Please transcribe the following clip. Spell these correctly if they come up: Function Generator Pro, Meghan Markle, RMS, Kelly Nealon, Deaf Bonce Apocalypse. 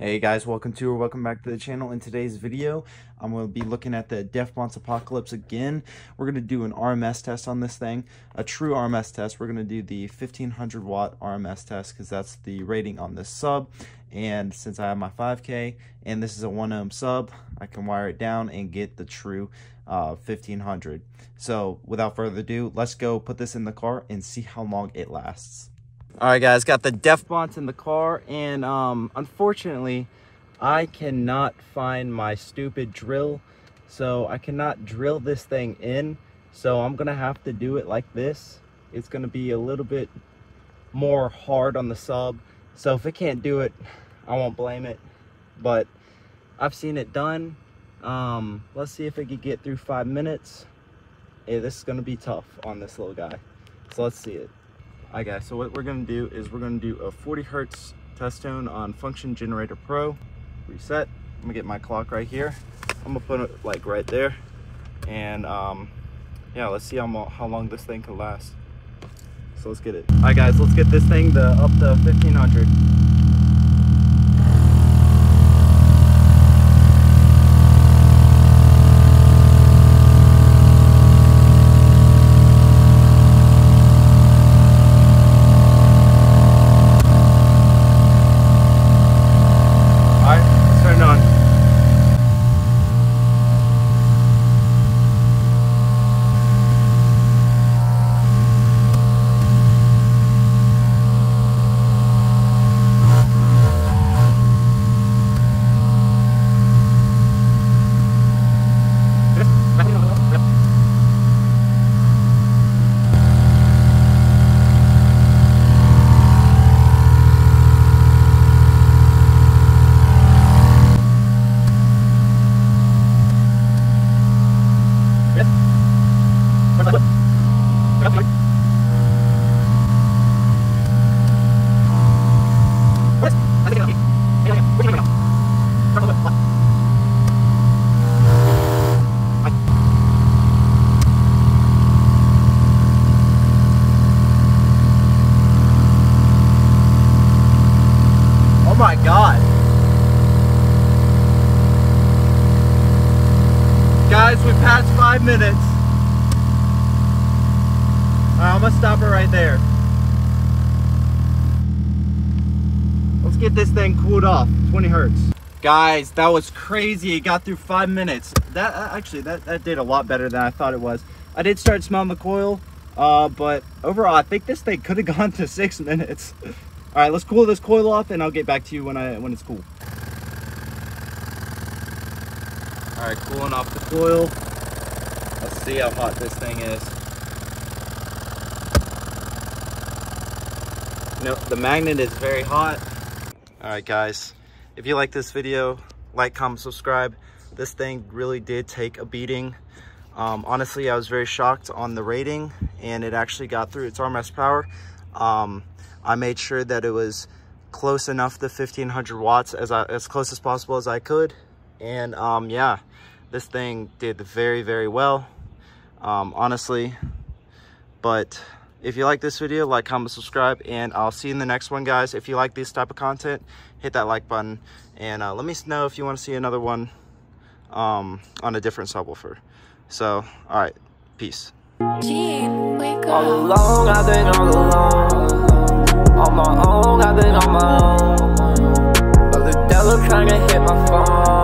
Hey guys, welcome back to the channel. In today's video, I'm going to be looking at the Deaf Bonce Apocalypse again. We're going to do an RMS test on this thing, a true RMS test. We're going to do the 1500 watt RMS test because that's the rating on this sub. And since I have my 5K and this is a 1 ohm sub, I can wire it down and get the true 1500. So without further ado, let's go put this in the car and see how long it lasts. Alright guys, got the Deaf Bonce in the car, and unfortunately I cannot find my stupid drill, so I cannot drill this thing in, so I'm gonna have to do it like this. It's gonna be a little bit more hard on the sub, so if it can't do it, I won't blame it, but I've seen it done. Let's see if it could get through 5 minutes. Yeah, this is gonna be tough on this little guy, so let's see it. Alright guys, so what we're going to do is we're going to do a 40 hertz test tone on Function Generator Pro. Reset. I'm going to get my clock right here. I'm going to put it like right there. And yeah, let's see how long this thing can last. So let's get it. Alright guys, let's get this thing up to 1500. Oh my God. Guys, we passed 5 minutes. Alright, I'm gonna stop it right there. Let's get this thing cooled off, 20 hertz. Guys, that was crazy. It got through 5 minutes. That actually, that did a lot better than I thought it was. I did start smelling the coil, but overall, I think this thing could have gone to 6 minutes. All right, let's cool this coil off and I'll get back to you when it's cool. All right, cooling off the coil. Let's see how hot this thing is. No, the magnet is very hot. All right, guys, if you like this video, like, comment, subscribe. This thing really did take a beating. Honestly, I was very shocked on the rating, and it actually got through its RMS power. I made sure that it was close enough to 1500 watts as close as possible as I could. And yeah, this thing did very, very well, honestly. But if you like this video, like, comment, subscribe, and I'll see you in the next one, guys. If you like this type of content, hit that like button, and let me know if you want to see another one on a different subwoofer. So, all right, peace. All alone, I've been all alone. On my own, I've been on my own. But the devil trying to hit my phone.